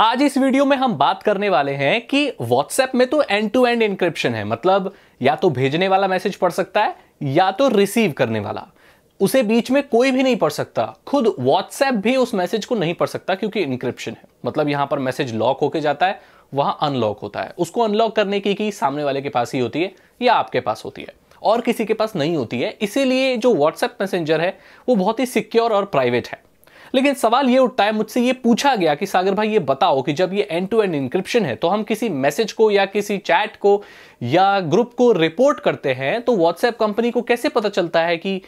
आज इस वीडियो में हम बात करने वाले हैं कि WhatsApp में तो एंड टू एंड इंक्रिप्शन है, मतलब या तो भेजने वाला मैसेज पढ़ सकता है या तो रिसीव करने वाला, उसे बीच में कोई भी नहीं पढ़ सकता। खुद WhatsApp भी उस मैसेज को नहीं पढ़ सकता क्योंकि इंक्रिप्शन है, मतलब यहां पर मैसेज लॉक होके जाता है, वहां अनलॉक होता है। उसको अनलॉक करने की key सामने वाले के पास ही होती है या आपके पास होती है और किसी के पास नहीं होती है। इसीलिए जो WhatsApp मैसेंजर है वो बहुत ही सिक्योर और प्राइवेट है। लेकिन सवाल ये उठता है, मुझसे ये पूछा गया कि सागर भाई ये बताओ कि जब ये एंड टू एंड इंक्रिप्शन है तो हम किसी मैसेज को या किसी चैट को या ग्रुप को रिपोर्ट करते हैं तो WhatsApp कंपनी को कैसे पता चलता है कि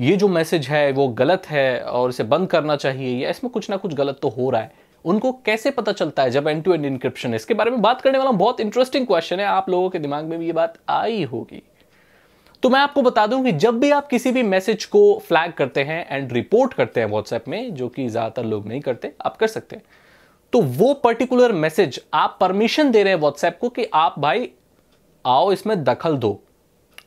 ये जो मैसेज है वो गलत है और इसे बंद करना चाहिए या इसमें कुछ ना कुछ गलत तो हो रहा है? उनको कैसे पता चलता है जब एंड टू एंड इंक्रिप्शन है? इसके बारे में बात करने वाला हूं। बहुत इंटरेस्टिंग क्वेश्चन है, आप लोगों के दिमाग में भी ये बात आई होगी। तो मैं आपको बता दूं कि जब भी आप किसी भी मैसेज को फ्लैग करते हैं एंड रिपोर्ट करते हैं WhatsApp में, जो कि ज्यादातर लोग नहीं करते, आप कर सकते हैं, तो वो पर्टिकुलर मैसेज आप परमिशन दे रहे हैं WhatsApp को कि आप भाई आओ इसमें दखल दो।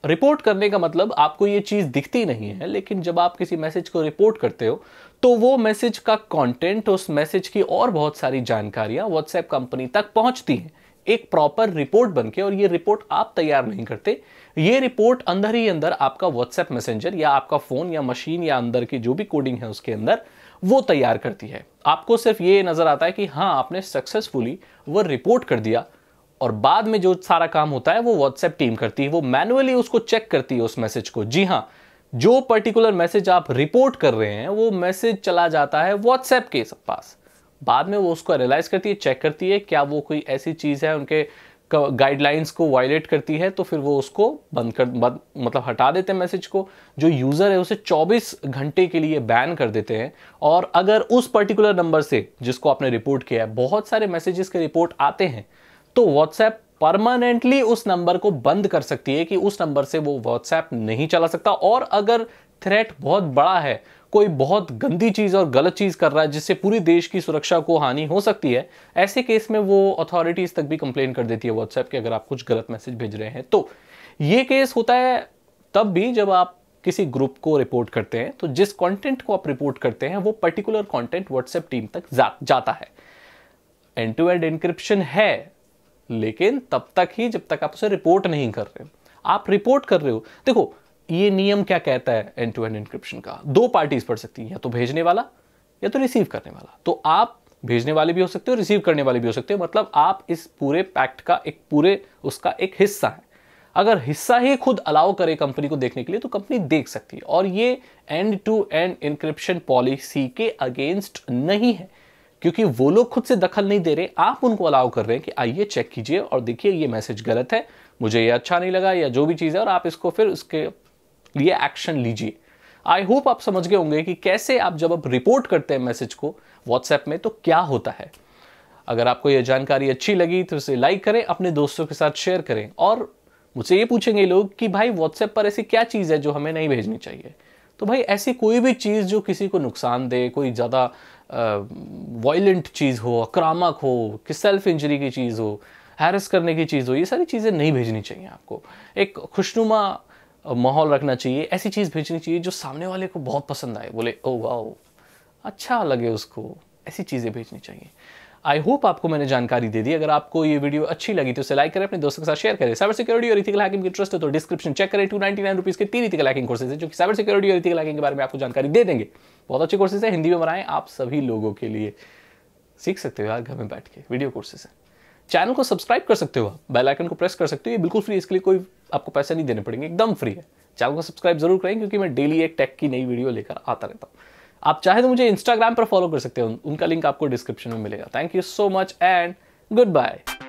रिपोर्ट करने का मतलब आपको ये चीज दिखती नहीं है, लेकिन जब आप किसी मैसेज को रिपोर्ट करते हो तो वो मैसेज का कंटेंट, उस मैसेज की और बहुत सारी जानकारियां WhatsApp कंपनी तक पहुंचती हैं एक प्रॉपर रिपोर्ट बनके। और ये रिपोर्ट आप तैयार नहीं करते, ये रिपोर्ट अंदर ही अंदर आपका WhatsApp मैसेंजर या आपका फोन या मशीन या अंदर की जो भी कोडिंग है उसके अंदर वो तैयार करती है। आपको सिर्फ ये नजर आता है कि हाँ आपने सक्सेसफुली वो रिपोर्ट कर दिया, और बाद में जो सारा काम होता है वो WhatsApp टीम करती है, वो मैनुअली उसको चेक करती है उस मैसेज को। जी हाँ, जो पर्टिकुलर मैसेज आप रिपोर्ट कर रहे हैं वो मैसेज चला जाता है WhatsApp के पास, बाद में वो उसको एनालाइज करती है, चेक करती है क्या वो कोई ऐसी चीज है उनके गाइडलाइंस को वायलेट करती है, तो फिर वो उसको मतलब हटा देते हैं मैसेज को। जो यूजर है उसे 24 घंटे के लिए बैन कर देते हैं, और अगर उस पर्टिकुलर नंबर से जिसको आपने रिपोर्ट किया है बहुत सारे मैसेजेस के रिपोर्ट आते हैं तो WhatsApp परमानेंटली उस नंबर को बंद कर सकती है कि उस नंबर से वो WhatsApp नहीं चला सकता। और अगर थ्रेट बहुत बड़ा है, कोई बहुत गंदी चीज और गलत चीज कर रहा है जिससे पूरी देश की सुरक्षा को हानि हो सकती है, ऐसे केस में वो अथॉरिटीज तक भी कंप्लेन कर देती है WhatsApp के, अगर आप कुछ गलत मैसेज भेज रहे हैं तो। ये केस होता है तब भी जब आप किसी ग्रुप को रिपोर्ट करते हैं, तो जिस कंटेंट को आप रिपोर्ट करते हैं वो पर्टिकुलर कंटेंट WhatsApp टीम तक जाता है। एंड टू एंड इंक्रिप्शन है, लेकिन तब तक ही जब तक आप उसे रिपोर्ट नहीं कर रहे। आप रिपोर्ट कर रहे हो, देखो ये नियम क्या कहता है एंड टू एंड इंक्रिप्शन का, दो पार्टीज पढ़ सकती हैं, या तो भेजने वाला या तो रिसीव करने वाला। तो आप भेजने वाले भी हो सकते हो, रिसीव करने वाले भी हो सकते हो, मतलब आप इस पूरे पैक्ट का एक पूरे उसका एक हिस्सा है। अगर हिस्सा ही खुद अलाउ करे कंपनी को देखने के लिए तो कंपनी देख सकती है, और ये end to end encryption policy के अगेंस्ट नहीं है क्योंकि वो लोग खुद से दखल नहीं दे रहे, आप उनको अलाउ कर रहे हैं कि आइए चेक कीजिए और देखिए ये मैसेज गलत है, मुझे ये अच्छा नहीं लगा या जो भी चीज़ है, और आप इसको फिर उसके लिए एक्शन लीजिए। आई होप आप समझ गए होंगे कि कैसे आप जब आप रिपोर्ट करते हैं मैसेज को WhatsApp में तो क्या होता है। अगर आपको यह जानकारी अच्छी लगी तो इसे लाइक करें, अपने दोस्तों के साथ शेयर करें। और मुझसे ये पूछेंगे लोग कि भाई WhatsApp पर ऐसी क्या चीज़ है जो हमें नहीं भेजनी चाहिए, तो भाई ऐसी कोई भी चीज़ जो किसी को नुकसान दे, कोई ज़्यादा वायलेंट चीज़ हो, आक्रामक हो, कि सेल्फ इंजरी की चीज़ हो, हैरस करने की चीज़ हो, ये सारी चीज़ें नहीं भेजनी चाहिए। आपको एक खुशनुमा माहौल रखना चाहिए, ऐसी चीज़ भेजनी चाहिए जो सामने वाले को बहुत पसंद आए, बोले ओ वाओ अच्छा लगे उसको, ऐसी चीज़ें भेजनी चाहिए। आई होप आपको मैंने जानकारी दे दी। अगर आपको ये वीडियो अच्छी लगी तो इसे लाइक करें, अपने दोस्तों के साथ शेयर करें। साइबर सिक्योरिटी और इथिकल हैकिंग की इंटरेस्ट है तो डिस्क्रिप्शन चेक करें, 299 रुपीज़ के 3 इथिकल हैकिंग कोर्सेज है जो कि साइबर सिक्योरिटी और इथिकल हैकिंग के बारे में आपको जानकारी दे देंगे। बहुत अच्छे कोर्सेज है, हिंदी में बनाए आप सभी लोगों के लिए, सीख सकते हो यार घर में बैठ के, वीडियो कोर्सेज है। चैनल को सब्सक्राइब कर सकते हो, बेल आइकन को प्रेस कर सकते हो, ये बिल्कुल फ्री, इसके लिए कोई आपको पैसे नहीं देने पड़ेंगे, एकदम फ्री है। चैनल को सब्सक्राइब जरूर करें क्योंकि मैं डेली एक टेक की नई वीडियो लेकर आता रहता हूँ। आप चाहे तो मुझे इंस्टाग्राम पर फॉलो कर सकते हो, उनका लिंक आपको डिस्क्रिप्शन में मिलेगा। Thank you so much and good bye.